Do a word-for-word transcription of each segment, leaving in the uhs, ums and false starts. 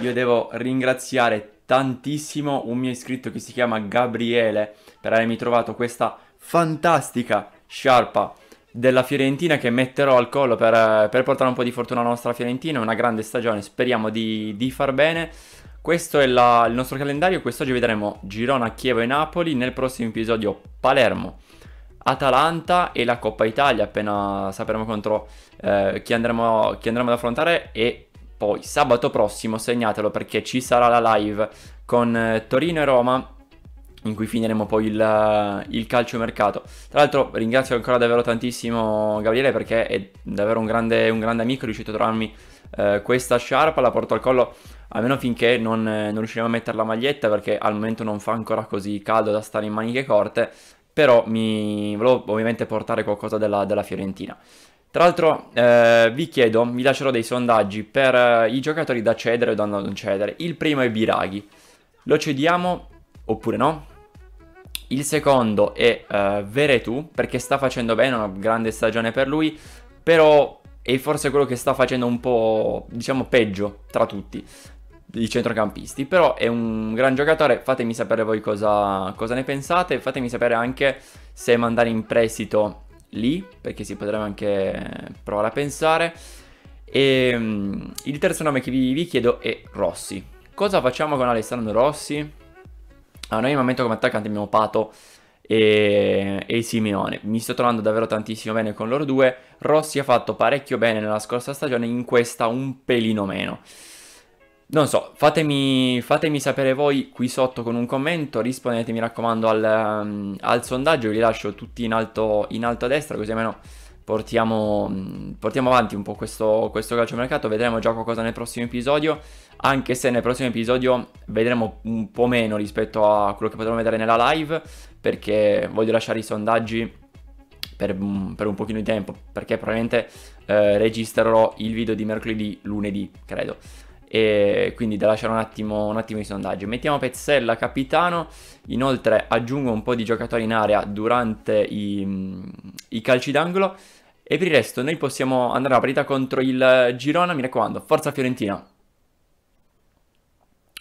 io devo ringraziare tantissimo un mio iscritto che si chiama Gabriele per avermi trovato questa fantastica sciarpa della Fiorentina che metterò al collo per, per portare un po' di fortuna alla nostra Fiorentina. Una grande stagione, speriamo di, di far bene. Questo è la, il nostro calendario. Quest'oggi vedremo Girona, Chievo e Napoli. Nel prossimo episodio Palermo, Atalanta e la Coppa Italia, appena sapremo contro eh, chi, andremo, chi andremo ad affrontare. E poi sabato prossimo, segnatelo perché ci sarà la live con eh, Torino e Roma, in cui finiremo poi il, il calciomercato. Tra l'altro ringrazio ancora davvero tantissimo Gabriele perché è davvero un grande, un grande amico, è riuscito a trovarmi eh, questa sciarpa, la porto al collo almeno finché non, eh, non riusciremo a mettere la maglietta, perché al momento non fa ancora così caldo da stare in maniche corte, però mi volevo ovviamente portare qualcosa della, della Fiorentina. Tra l'altro eh, vi chiedo, vi lascerò dei sondaggi per eh, i giocatori da cedere o da non cedere. Il primo è Biraghi, lo cediamo oppure no? Il secondo è uh, Veretout, perché sta facendo bene, una grande stagione per lui, però è forse quello che sta facendo un po', diciamo, peggio tra tutti i centrocampisti, però è un gran giocatore. Fatemi sapere voi cosa, cosa ne pensate, fatemi sapere anche se mandare in prestito lì, perché si potrebbe anche provare a pensare. E um, il terzo nome che vi, vi chiedo è Rossi. Cosa facciamo con Alessandro Rossi? A noi in momento come attaccante abbiamo Pato e, e Simeone. Mi sto trovando davvero tantissimo bene con loro due. Rossi ha fatto parecchio bene nella scorsa stagione, in questa un pelino meno. Non so, fatemi, fatemi sapere voi qui sotto con un commento. Rispondete, mi raccomando, al, um, al sondaggio. Vi lascio tutti in alto, in alto a destra, così almeno portiamo, portiamo avanti un po' questo, questo calciomercato. Vedremo già qualcosa nel prossimo episodio, anche se nel prossimo episodio vedremo un po' meno rispetto a quello che potremo vedere nella live, perché voglio lasciare i sondaggi per, per un pochino di tempo, perché probabilmente eh, registrerò il video di mercoledì, lunedì credo, e quindi da lasciare un attimo, un attimo i sondaggi. Mettiamo Pezzella capitano, inoltre aggiungo un po' di giocatori in area durante i, i calci d'angolo. E per il resto noi possiamo andare alla partita contro il Girona. Mi raccomando, forza Fiorentina.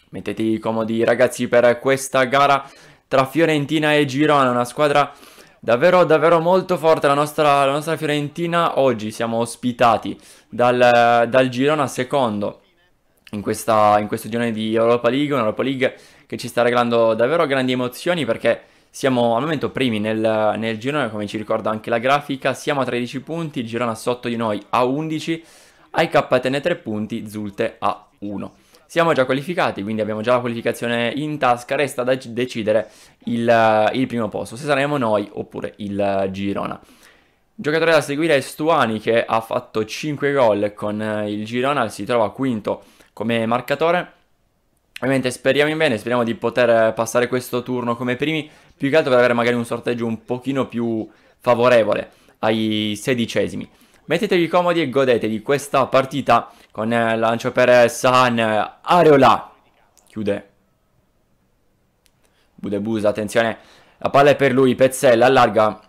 Mettetevi comodi ragazzi per questa gara tra Fiorentina e Girona. Una squadra davvero davvero molto forte, la nostra, la nostra Fiorentina. Oggi siamo ospitati dal, dal Girona, secondo in, questa, in questo girone di Europa League. Una Europa League che ci sta regalando davvero grandi emozioni, perché siamo al momento primi nel, nel girone, come ci ricorda anche la grafica. Siamo a tredici punti, il Girona sotto di noi a undici, A I K tiene tre punti, Zulte a uno. Siamo già qualificati, quindi abbiamo già la qualificazione in tasca. Resta da decidere il, il primo posto, se saremo noi oppure il Girona. Giocatore da seguire è Stuani, che ha fatto cinque gol con il Girona, si trova quinto come marcatore. Ovviamente speriamo in bene, speriamo di poter passare questo turno come primi, più che altro per avere magari un sorteggio un pochino più favorevole ai sedicesimi. Mettetevi comodi e godetevi questa partita con il lancio per San Areola. Chiude Budebusa, attenzione, la palla è per lui, Pezzella allarga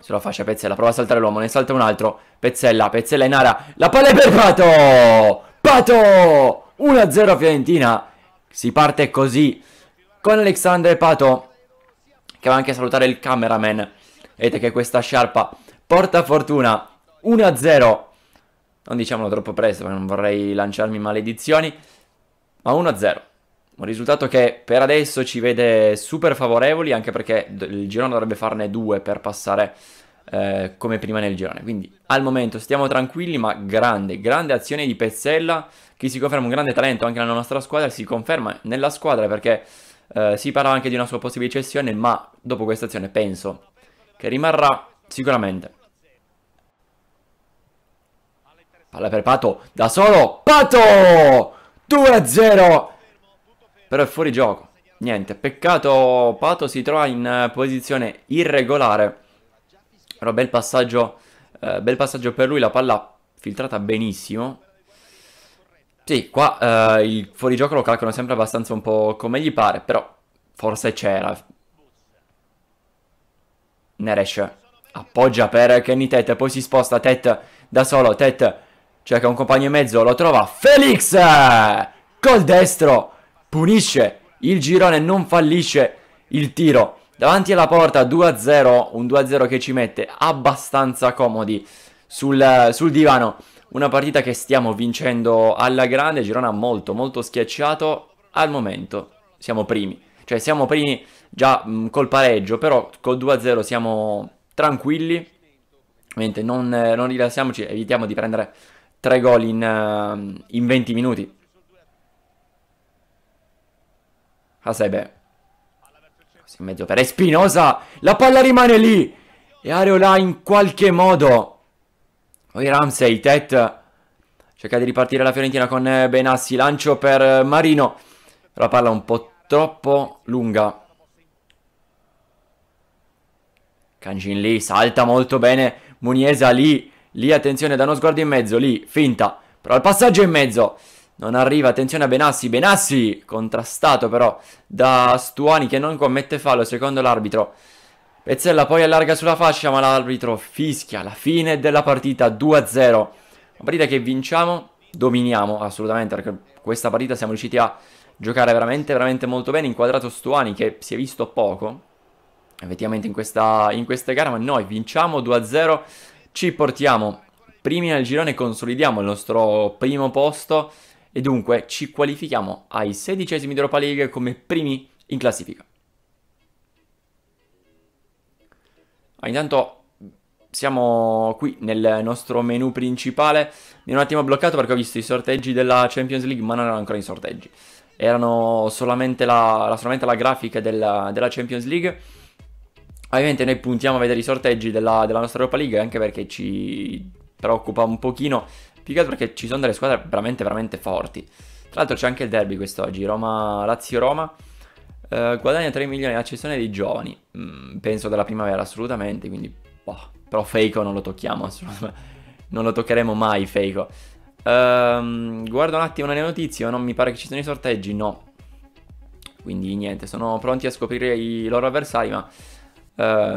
sulla fascia, Pezzella prova a saltare l'uomo, ne salta un altro, Pezzella, Pezzella in area, la palla è per Pato, Pato, uno a zero Fiorentina. Si parte così con Alexandre Pato, che va anche a salutare il cameraman. Vedete che questa sciarpa porta fortuna. Uno a zero, non diciamolo troppo presto perché non vorrei lanciarmi maledizioni, ma uno a zero, un risultato che per adesso ci vede super favorevoli, anche perché il girone dovrebbe farne due per passare eh, come prima nel girone. Quindi al momento stiamo tranquilli, ma grande, grande azione di Pezzella, che si conferma un grande talento anche nella nostra squadra, si conferma nella squadra perché... Uh, si parla anche di una sua possibile cessione, ma dopo questa azione penso che rimarrà sicuramente. Palla per Pato, da solo, Pato, due a zero, però è fuori gioco, niente, peccato. Pato si trova in posizione irregolare, però bel passaggio, uh, bel passaggio per lui, la palla filtrata benissimo. Sì, qua eh, il fuorigioco lo calcolano sempre abbastanza un po' come gli pare, però forse c'era. Neres appoggia per Kenny Tet, poi si sposta Tet da solo, Tet cerca un compagno in mezzo, lo trova, Felix! Col destro punisce il girone, non fallisce il tiro. Davanti alla porta due a zero, un due a zero che ci mette abbastanza comodi sul, sul divano. Una partita che stiamo vincendo alla grande. Girona molto molto schiacciato al momento. Siamo primi, cioè siamo primi già mh, col pareggio, però col due a zero siamo tranquilli. Ovviamente non, eh, non rilassiamoci, evitiamo di prendere tre gol in, uh, in venti minuti. Hasebe così in mezzo per Espinosa, la palla rimane lì e Areola in qualche modo. Poi Ramsay, Tet cerca di ripartire la Fiorentina con Benassi, lancio per Marino, la palla un po' troppo lunga. Cangin lì, salta molto bene Muniesa, lì, lì attenzione, da uno sguardo in mezzo, lì, finta, però il passaggio in mezzo non arriva, attenzione a Benassi, Benassi contrastato però da Stuani che non commette fallo secondo l'arbitro. Pezzella poi allarga sulla fascia, ma l'arbitro fischia la fine della partita. Due a zero. Una partita che vinciamo, dominiamo assolutamente, perché questa partita siamo riusciti a giocare veramente veramente molto bene. Inquadrato Stuani che si è visto poco effettivamente in questa, in questa gara, ma noi vinciamo due a zero, ci portiamo primi nel girone, consolidiamo il nostro primo posto e dunque ci qualifichiamo ai sedicesimi di Europa League come primi in classifica. Ah, intanto siamo qui nel nostro menu principale. Mi ero un attimo bloccato perché ho visto i sorteggi della Champions League, ma non erano ancora i sorteggi, erano solamente la, la, solamente la grafica della, della Champions League. Ovviamente noi puntiamo a vedere i sorteggi della, della nostra Europa League, anche perché ci preoccupa un pochino, più che altro perché ci sono delle squadre veramente veramente forti. Tra l'altro c'è anche il derby quest'oggi, Roma-Lazio-Roma. Uh, guadagna tre milioni la cessione dei giovani, mm, penso della primavera assolutamente, quindi boh. Però Feico non lo tocchiamo assolutamente, non lo toccheremo mai Feico. Uh, guardo un attimo le notizie, non mi pare che ci siano i sorteggi, no, quindi niente, sono pronti a scoprire i loro avversari, ma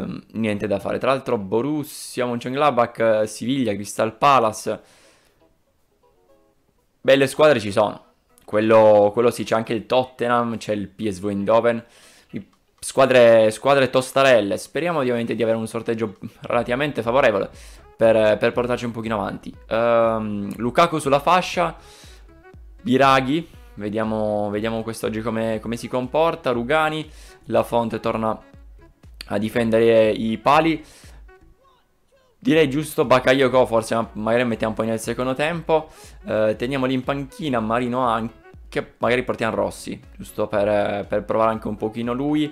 uh, niente da fare. Tra l'altro Borussia, Mönchengladbach, Siviglia, Crystal Palace, belle squadre ci sono. Quello, quello sì, c'è anche il Tottenham, c'è il P S V Eindhoven, squadre, squadre tostarelle. Speriamo ovviamente di avere un sorteggio relativamente favorevole per, per portarci un pochino avanti. Um, Lukaku sulla fascia, Biraghi, vediamo, vediamo quest'oggi come, come si comporta. Rugani, Lafonte torna a difendere i pali. Direi giusto Bakayoko, forse ma magari mettiamo poi nel secondo tempo. Eh, teniamoli in panchina, Marino anche, magari portiamo Rossi, giusto per, per provare anche un pochino lui.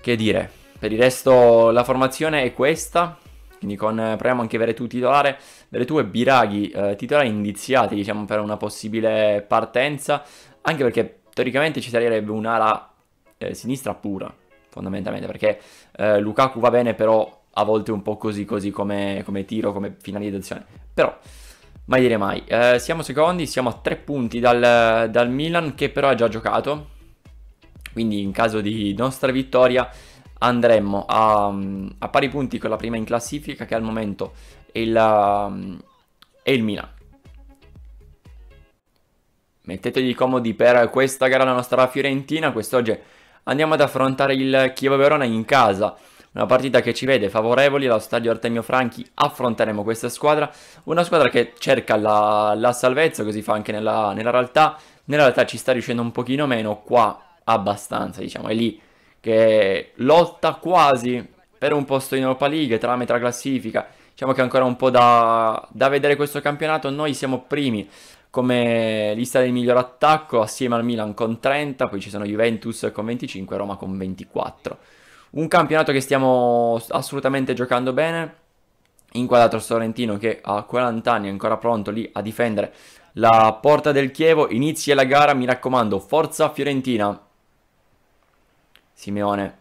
Che dire, per il resto la formazione è questa, quindi con, proviamo anche Veretout titolare, Veretout e Biraghi eh, titolari indiziati, diciamo, per una possibile partenza, anche perché teoricamente ci sarebbe un'ala eh, sinistra pura, fondamentalmente, perché eh, Lukaku va bene, però a volte un po' così così come, come tiro, come finalizzazione, però mai dire mai. Eh, siamo secondi, siamo a tre punti dal, dal Milan, che però ha già giocato, quindi in caso di nostra vittoria andremmo a, a pari punti con la prima in classifica, che al momento è il, è il Milan. Mettetevi comodi per questa gara la nostra Fiorentina. Quest'oggi andiamo ad affrontare il Chievo Verona in casa. Una partita che ci vede favorevoli, allo stadio Artemio Franchi affronteremo questa squadra, una squadra che cerca la, la salvezza, così fa anche nella, nella realtà, nella realtà ci sta riuscendo un pochino meno, qua abbastanza, diciamo, è lì che lotta quasi per un posto in Europa League, tra la metà classifica, diciamo che è ancora un po' da, da vedere questo campionato. Noi siamo primi come lista del miglior attacco assieme al Milan con trenta, poi ci sono Juventus con venticinque, Roma con ventiquattro. Un campionato che stiamo assolutamente giocando bene, inquadrato Sorrentino che a quaranta anni è ancora pronto lì a difendere la porta del Chievo. Inizia la gara, mi raccomando, forza Fiorentina. Simeone,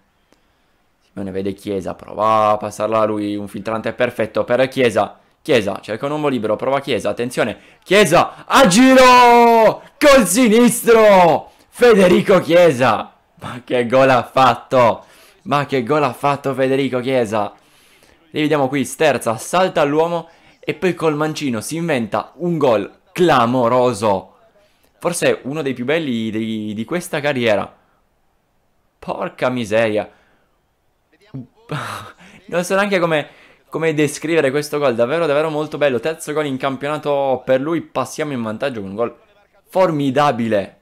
Simeone vede Chiesa, prova a passarla a lui, un filtrante perfetto per Chiesa. Chiesa cerca un uomo libero, prova Chiesa, attenzione, Chiesa a giro, col sinistro, Federico Chiesa, ma che gol ha fatto! Ma che gol ha fatto Federico Chiesa! Rivediamo qui, sterza, salta all'uomo e poi col mancino si inventa un gol clamoroso. forse uno dei più belli di, di questa carriera. Porca miseria. Non so neanche come, come descrivere questo gol. Davvero davvero molto bello. Terzo gol in campionato per lui. Passiamo in vantaggio con un gol formidabile.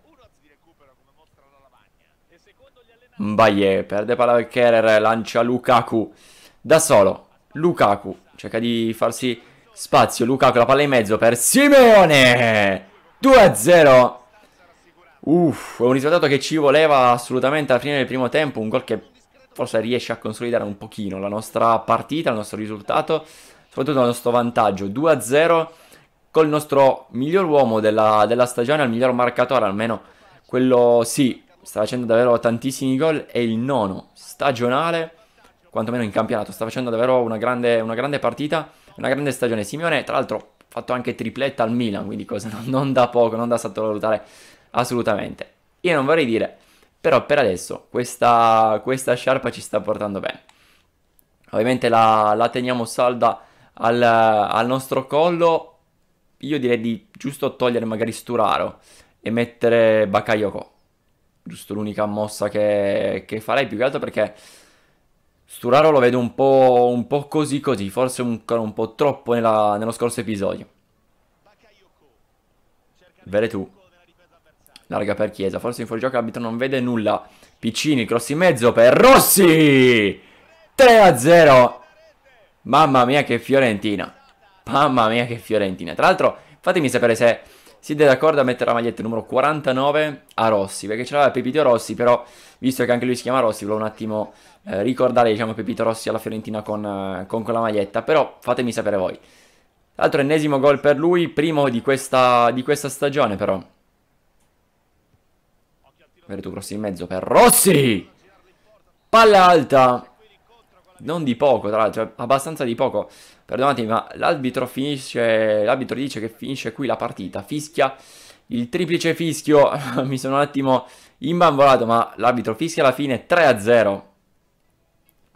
Mbaye perde palla per Kerr, lancia Lukaku da solo. Lukaku cerca di farsi spazio. Lukaku, la palla in mezzo per Simeone. due a zero. Uff, è un risultato che ci voleva assolutamente alla fine del primo tempo. Un gol che forse riesce a consolidare un pochino la nostra partita, il nostro risultato, soprattutto il nostro vantaggio. due a zero col nostro miglior uomo della, della stagione, il miglior marcatore, almeno quello sì. Sta facendo davvero tantissimi gol, è il nono stagionale, quantomeno in campionato. Sta facendo davvero una grande, una grande partita, una grande stagione. Simeone, tra l'altro, ha fatto anche tripletta al Milan, quindi cosa non da poco, non da sottovalutare assolutamente. Io non vorrei dire, però per adesso questa, questa sciarpa ci sta portando bene. Ovviamente la, la teniamo salda al, al nostro collo. Io direi di giusto togliere magari Sturaro e mettere Bakayoko. Giusto l'unica mossa che, che farei, più che altro perché Sturaro lo vedo un po', un po' così così, forse ancora un, un po' troppo nella, nello scorso episodio. Veretout, larga per Chiesa, forse in fuorigioco l'arbitro non vede nulla. Piccini, cross in mezzo per Rossi, tre a zero. Mamma mia che Fiorentina, mamma mia che Fiorentina. Tra l'altro fatemi sapere se siete d'accordo a mettere la maglietta numero quarantanove a Rossi, perché ce l'aveva Pepito Rossi, però visto che anche lui si chiama Rossi volevo un attimo eh, ricordare, diciamo, Pepito Rossi alla Fiorentina con, eh, con quella maglietta. Però fatemi sapere voi. Tra l'altro ennesimo gol per lui, primo di questa, di questa stagione però. Veretout, cross in mezzo per Rossi, palla alta, non di poco tra l'altro, abbastanza di poco. Perdonatemi, ma l'arbitro finisce, l'arbitro dice che finisce qui la partita, fischia il triplice fischio, mi sono un attimo imbambolato, ma l'arbitro fischia alla fine, tre a zero.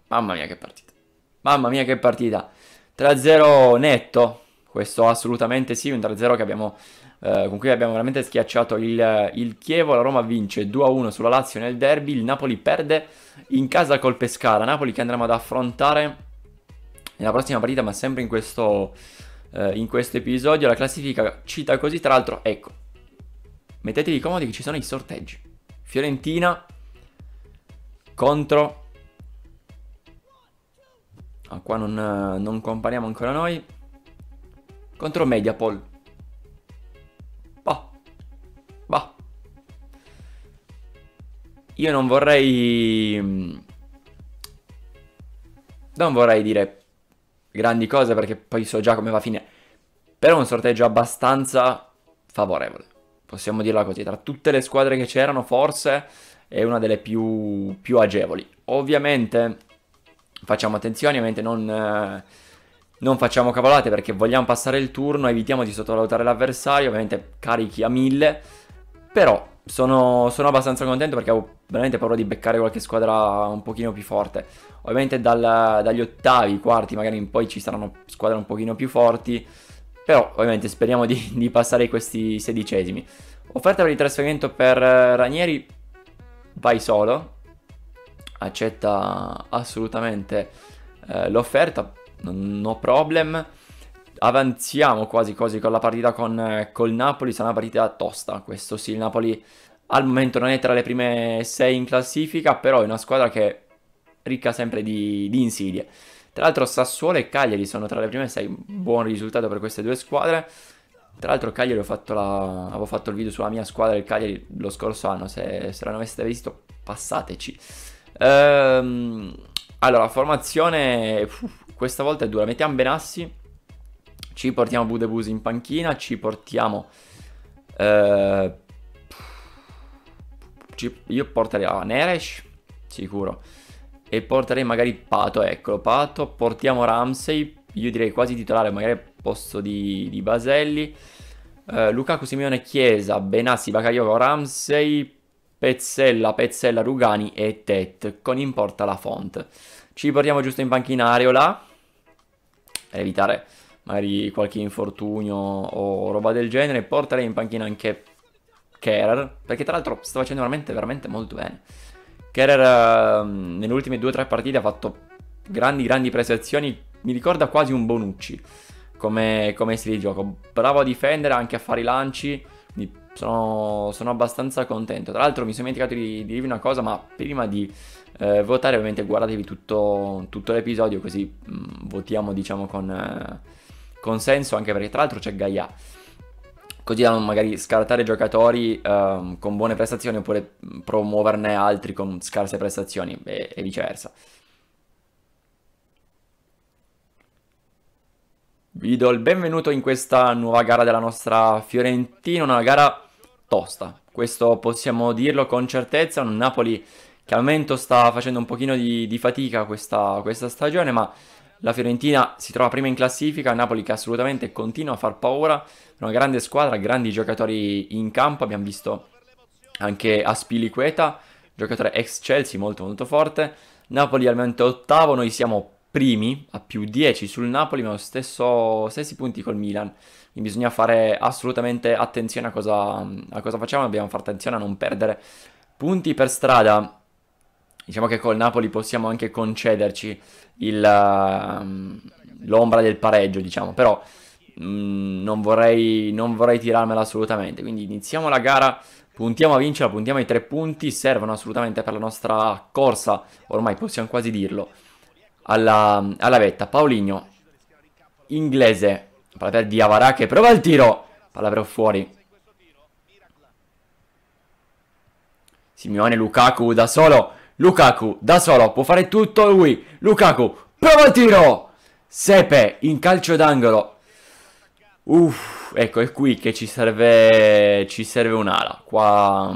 Mamma mia che partita, mamma mia che partita, tre a zero netto, questo assolutamente sì, un tre a zero che abbiamo, eh, con cui abbiamo veramente schiacciato il, il Chievo. La Roma vince due a uno sulla Lazio nel derby, il Napoli perde in casa col Pescara, Napoli che andremo ad affrontare nella prossima partita, ma sempre in questo, eh, in questo episodio. La classifica cita così, tra l'altro, ecco, mettetevi comodi che ci sono i sorteggi. Fiorentina contro... Ah, qua non, non compariamo ancora noi. Contro Mediapol. Bah, bah. Io non vorrei... Non vorrei dire... grandi cose perché poi so già come va a finire. Però un sorteggio abbastanza favorevole, possiamo dirla così. Tra tutte le squadre che c'erano forse è una delle più, più agevoli. Ovviamente facciamo attenzione, ovviamente non, eh, non facciamo cavolate perché vogliamo passare il turno, evitiamo di sottovalutare l'avversario, ovviamente carichi a mille. Però sono, sono abbastanza contento perché avevo veramente paura di beccare qualche squadra un pochino più forte. Ovviamente dal, dagli ottavi, quarti magari in poi ci saranno squadre un pochino più forti, però ovviamente speriamo di, di passare questi sedicesimi. Offerta per il trasferimento per Ranieri, vai solo, accetta assolutamente eh, l'offerta, no problem. Avanziamo quasi quasi con la partita con col Napoli, sarà una partita tosta, questo sì. Il Napoli al momento non è tra le prime sei in classifica, però è una squadra che è ricca sempre di, di insidie. Tra l'altro Sassuolo e Cagliari sono tra le prime sei, buon risultato per queste due squadre. Tra l'altro Cagliari, ho fatto la, avevo fatto il video sulla mia squadra del Cagliari lo scorso anno, se, se non aveste visto passateci. Ehm, allora, formazione, uff, questa volta è dura, mettiamo Benassi. Ci portiamo Budebusa in panchina, ci portiamo... Eh, ci, io porterei a Neres, sicuro. E porterei magari Pato, eccolo, Pato. Portiamo Ramsay, io direi quasi titolare, magari al posto di, di Baselli. Eh, Lukaku, Simeone, Chiesa, Benassi, Bakayoko, Ramsay, Pezzella, Pezzella, Rugani e Tet. Con in porta Lafonte. Ci portiamo giusto in panchina Areola, per evitare... magari qualche infortunio o roba del genere. Porterei in panchina anche Kerr, perché tra l'altro sta facendo veramente, veramente molto bene. Kerr uh, nelle ultime due o tre partite ha fatto grandi, grandi prestazioni, mi ricorda quasi un Bonucci come, come stile di gioco. Bravo a difendere, anche a fare i lanci, quindi sono, sono abbastanza contento. Tra l'altro mi sono dimenticato di, di dirvi una cosa, ma prima di eh, votare ovviamente guardatevi tutto, tutto l'episodio, così mh, votiamo diciamo con, eh, con senso, anche perché tra l'altro c'è Gaia, così da non magari scartare giocatori eh, con buone prestazioni oppure promuoverne altri con scarse prestazioni e, e viceversa. Vi do il benvenuto in questa nuova gara della nostra Fiorentina, una gara tosta, questo possiamo dirlo con certezza. Un Napoli che al momento sta facendo un pochino di, di fatica questa, questa stagione, ma la Fiorentina si trova prima in classifica, Napoli che assolutamente continua a far paura, una grande squadra, grandi giocatori in campo, abbiamo visto anche Aspilicueta, giocatore ex Chelsea molto molto forte. Napoli al momento ottavo, noi siamo primi a più dieci sul Napoli, ma lo stesso, stessi punti col Milan, quindi bisogna fare assolutamente attenzione a cosa, a cosa facciamo, dobbiamo fare attenzione a non perdere punti per strada. Diciamo che col Napoli possiamo anche concederci l'ombra del pareggio, diciamo, però mh, non, vorrei, non vorrei tirarmela assolutamente. Quindi iniziamo la gara, puntiamo a vincerla, puntiamo ai tre punti, servono assolutamente per la nostra corsa, ormai possiamo quasi dirlo, alla, alla vetta. Paulinho, Inglese, palla per Diawara che prova il tiro, palla però fuori. Simeone, Lukaku da solo, Lukaku da solo, può fare tutto lui. Lukaku, prova il tiro, Sepe in calcio d'angolo. Uff, ecco è qui che ci serve, ci serve un'ala, qua,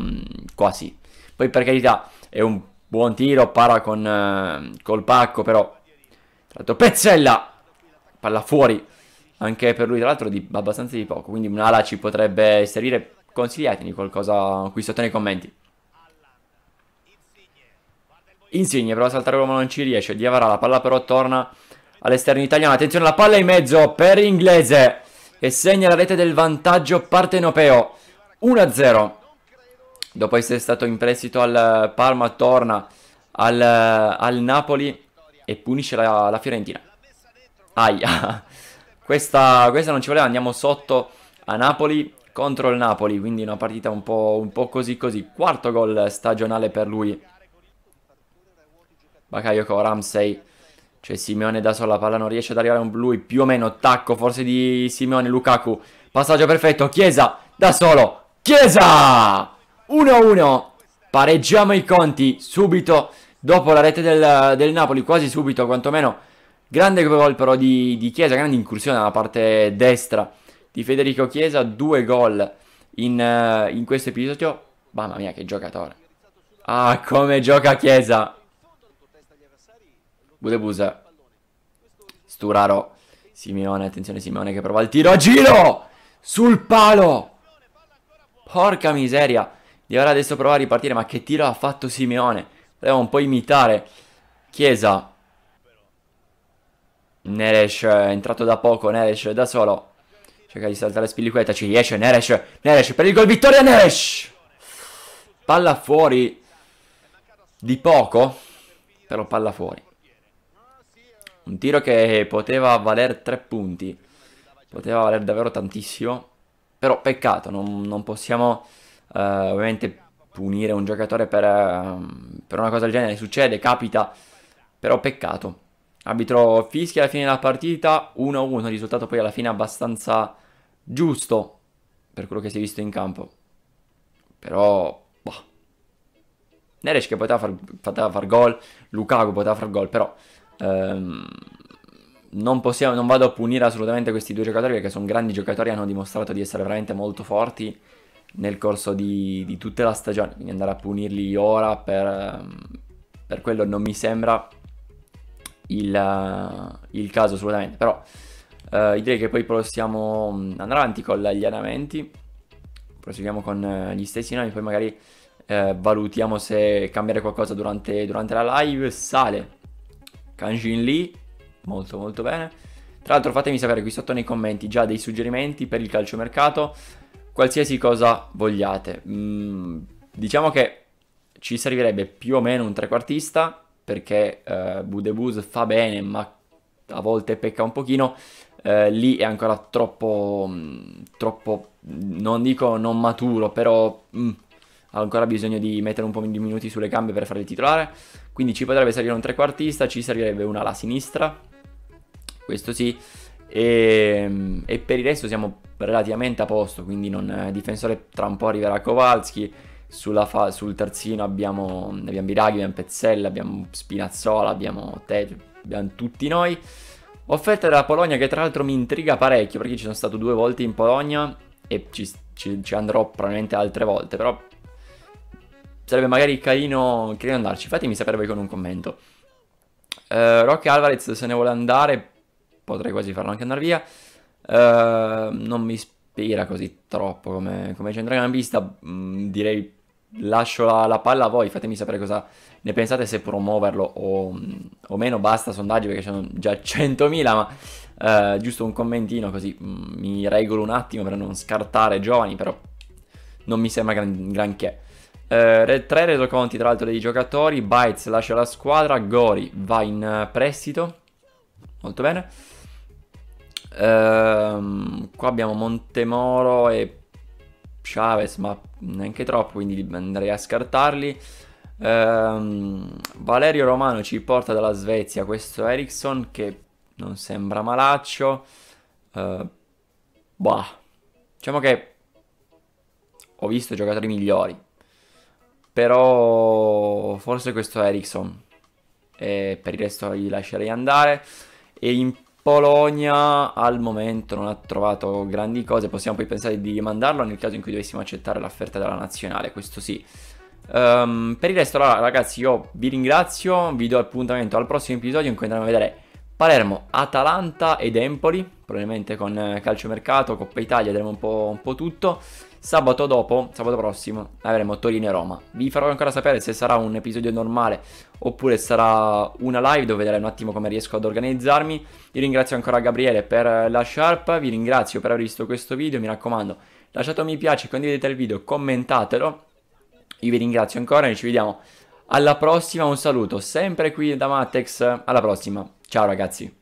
qua sì. Poi per carità è un buon tiro, para con, eh, col pacco però. Tra l'altro Pezzella, palla fuori, anche per lui tra l'altro di, abbastanza di poco. Quindi un'ala ci potrebbe servire, consigliatemi qualcosa qui sotto nei commenti. Insigne prova a saltare l'uomo, non ci riesce. Diawara, la palla però torna all'esterno italiano. Attenzione, la palla in mezzo per Inglese e segna la rete del vantaggio partenopeo, uno a zero. Dopo essere stato in prestito al Parma torna al, al Napoli e punisce la, la Fiorentina. Aia, questa, questa non ci voleva, andiamo sotto a Napoli contro il Napoli, quindi una partita un po', un po' così così. Quarto gol stagionale per lui. Bakayoko, Ramsay, c'è Simeone da sola, la palla non riesce ad arrivare a lui, più o meno tacco forse di Simeone. Lukaku, passaggio perfetto, Chiesa da solo, Chiesa! uno a uno, pareggiamo i conti subito dopo la rete del, del Napoli, quasi subito quantomeno. Grande gol però di, di Chiesa, grande incursione alla parte destra di Federico Chiesa, due gol in, in questo episodio. Mamma mia che giocatore, ah come gioca Chiesa. Budebusa, Sturaro, Simeone, attenzione Simeone che prova il tiro a giro sul palo, porca miseria. Diawara adesso prova a ripartire, ma che tiro ha fatto Simeone, voleva un po' imitare Chiesa. Neres è entrato da poco, Neres da solo, cerca di saltare Spilicueta, ci riesce Neres, Neres per il gol, vittoria Neres, palla fuori di poco, però palla fuori. Un tiro che poteva valer tre punti, poteva valer davvero tantissimo, però peccato, non, non possiamo eh, ovviamente punire un giocatore per, per una cosa del genere, succede, capita, però peccato. Arbitro fischia alla fine della partita, uno a uno, risultato poi alla fine abbastanza giusto per quello che si è visto in campo, però boh. Neres che poteva far, poteva far gol, Lukaku poteva far gol, però Um, non possiamo, non vado a punire assolutamente questi due giocatori, perché sono grandi giocatori, hanno dimostrato di essere veramente molto forti nel corso di, di tutta la stagione, quindi andare a punirli ora per, per quello non mi sembra il, il caso assolutamente. Però eh, direi che poi possiamo andare avanti con gli allenamenti, proseguiamo con gli stessi nomi, poi magari eh, valutiamo se cambiare qualcosa durante, durante la live. Sale Kanjin Lee, molto molto bene. Tra l'altro fatemi sapere qui sotto nei commenti già dei suggerimenti per il calciomercato, qualsiasi cosa vogliate. Mm, diciamo che ci servirebbe più o meno un trequartista, perché eh, Budebusa fa bene ma a volte pecca un pochino. Eh, lì è ancora troppo, mh, troppo, non dico non maturo, però mh, ha ancora bisogno di mettere un po' di minuti sulle gambe per fare il titolare. Quindi ci potrebbe servire un trequartista, ci servirebbe una ala sinistra, questo sì. E, e per il resto siamo relativamente a posto, quindi non, difensore tra un po' arriverà Kowalski. Sulla fa, sul terzino abbiamo, abbiamo Biraghi, abbiamo Pezzella, abbiamo Spinazzola, abbiamo Tet, abbiamo tutti noi. Offerta della Polonia, che tra l'altro mi intriga parecchio, perché ci sono stato due volte in Polonia e ci, ci, ci andrò probabilmente altre volte, però sarebbe magari carino, carino andarci. Fatemi sapere voi con un commento. uh, Roque Alvarez se ne vuole andare, potrei quasi farlo anche andare via. uh, non mi ispira così troppo come, come centrocampista. Mh, direi lascio la, la palla a voi, fatemi sapere cosa ne pensate, se promuoverlo o, o meno. Basta sondaggi perché sono già centomila, ma eh, giusto un commentino così mh, mi regolo un attimo per non scartare giovani, però non mi sembra gran, granché. Eh, tre resoconti tra l'altro dei giocatori. Bites lascia la squadra, Gori va in prestito, molto bene. Eh, qua abbiamo Montemoro e Chavez, ma neanche troppo, quindi andrei a scartarli. ehm, Valerio Romano ci porta dalla Svezia questo Eriksson che non sembra malaccio. ehm, bah. Diciamo che ho visto giocatori migliori, però forse questo Eriksson, e per il resto li lascerei andare. E in Polonia al momento non ha trovato grandi cose, possiamo poi pensare di rimandarlo nel caso in cui dovessimo accettare l'offerta della nazionale, questo sì. Um, per il resto allora, ragazzi, io vi ringrazio, vi do appuntamento al prossimo episodio in cui andremo a vedere Palermo, Atalanta ed Empoli, probabilmente con calciomercato, Coppa Italia, vedremo un po', un po' tutto. Sabato dopo, sabato prossimo, avremo Torino e Roma. Vi farò ancora sapere se sarà un episodio normale oppure sarà una live, dove vedremo un attimo come riesco ad organizzarmi. Vi ringrazio ancora Gabriele per la sciarpa, vi ringrazio per aver visto questo video, mi raccomando lasciate un mi piace, condividete il video, commentatelo. Io vi ringrazio ancora e ci vediamo alla prossima, un saluto sempre qui da Matex, alla prossima, ciao ragazzi.